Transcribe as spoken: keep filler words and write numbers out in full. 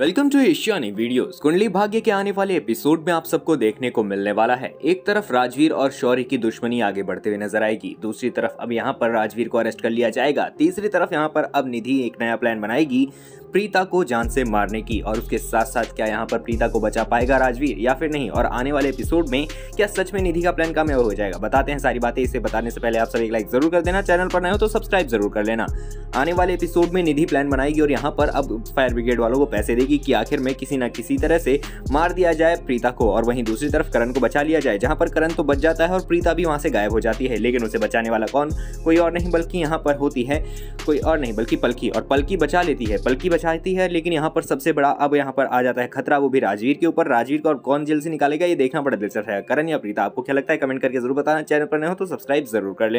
Welcome to Ishani videos. Kundali Bhagya के आने वाले एपिसोड में आप सबको देखने को मिलने वाला है, एक तरफ राजवीर और शौर्य की दुश्मनी आगे बढ़ते हुए नजर आएगी, दूसरी तरफ अब यहाँ पर राजवीर को अरेस्ट कर लिया जाएगा, तीसरी तरफ यहाँ पर अब निधि एक नया प्लान बनाएगी प्रीता को जान से मारने की, और उसके साथ साथ क्या यहाँ पर प्रीता को बचा पाएगा राजवीर या फिर नहीं, और आने वाले एपिसोड में क्या सच में निधि का प्लान कामयाब हो जाएगा, बताते हैं सारी बातें। इसे बताने से पहले आप सब एक लाइक जरूर कर देना, चैनल पर नए हो तो सब्सक्राइब जरूर कर लेना। आने वाले एपिसोड में निधि प्लान बनाएगी और यहाँ पर अब फायर ब्रिगेड वालों को पैसे देगी कि आखिर में किसी न किसी तरह से मार दिया जाए प्रीता को, और वहीं दूसरी तरफ करण को बचा लिया जाए, जहाँ पर करण तो बच जाता है और प्रीता भी वहाँ से गायब हो जाती है, लेकिन उसे बचाने वाला कौन, कोई और नहीं बल्कि यहाँ पर होती है कोई और नहीं बल्कि पलकी, और पलकी बचा लेती है, पलकी चाहती है। लेकिन यहाँ पर सबसे बड़ा अब यहाँ पर आ जाता है खतरा, वो भी राजवीर के ऊपर। राजवीर को कौन जेल से निकालेगा ये देखना बड़ा दिलचस्प है, करण या प्रीता, आपको क्या लगता है कमेंट करके जरूर बताना, चैनल पर नए हो तो सब्सक्राइब जरूर कर लें।